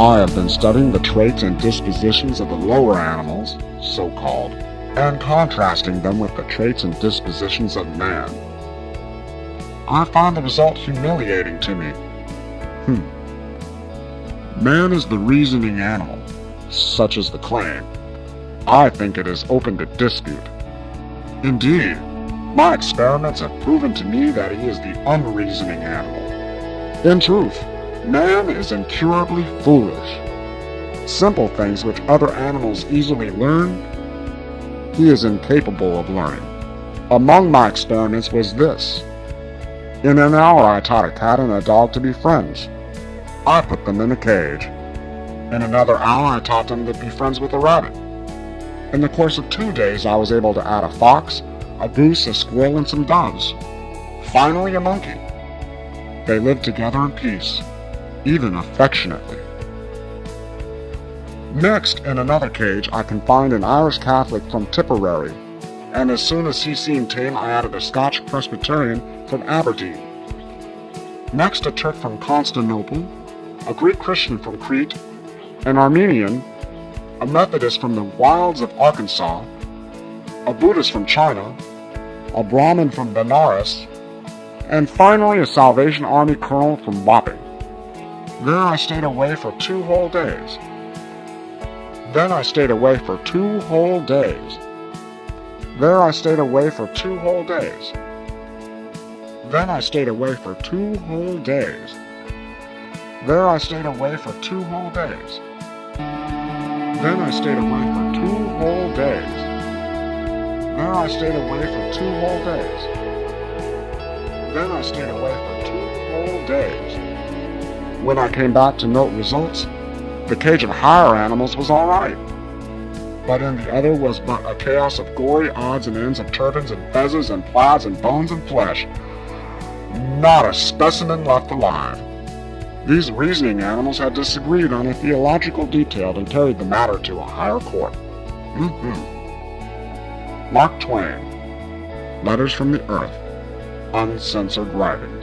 I have been studying the traits and dispositions of the lower animals, so-called, and contrasting them with the traits and dispositions of man. I find the result humiliating to me. Man is the reasoning animal, such is the claim. I think it is open to dispute. Indeed, my experiments have proven to me that he is the unreasoning animal. In truth, man is incurably foolish. Simple things which other animals easily learn, he is incapable of learning. Among my experiments was this. In an hour I taught a cat and a dog to be friends. I put them in a cage. In another hour I taught them to be friends with a rabbit. In the course of 2 days, I was able to add a fox, a goose, a squirrel, and some doves. Finally, a monkey. They lived together in peace, even affectionately. Next, in another cage, I confined an Irish Catholic from Tipperary, and as soon as he seemed tame, I added a Scotch Presbyterian from Aberdeen. Next, a Turk from Constantinople, a Greek Christian from Crete, an Armenian, a Methodist from the wilds of Arkansas, a Buddhist from China, a Brahmin from Benares, and finally a Salvation Army colonel from Wapping. There I stayed away for 2 whole days. Then I stayed away for two whole days. When I came back to note results, the cage of higher animals was all right, but in the other was but a chaos of gory odds and ends of turbans and fezzes and plaids and bones and flesh. Not a specimen left alive. These reasoning animals had disagreed on a theological detail and carried the matter to a higher court. Mark Twain, Letters from the Earth, uncensored writing.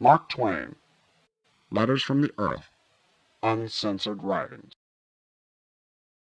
Mark Twain, Letters from the Earth, uncensored writings.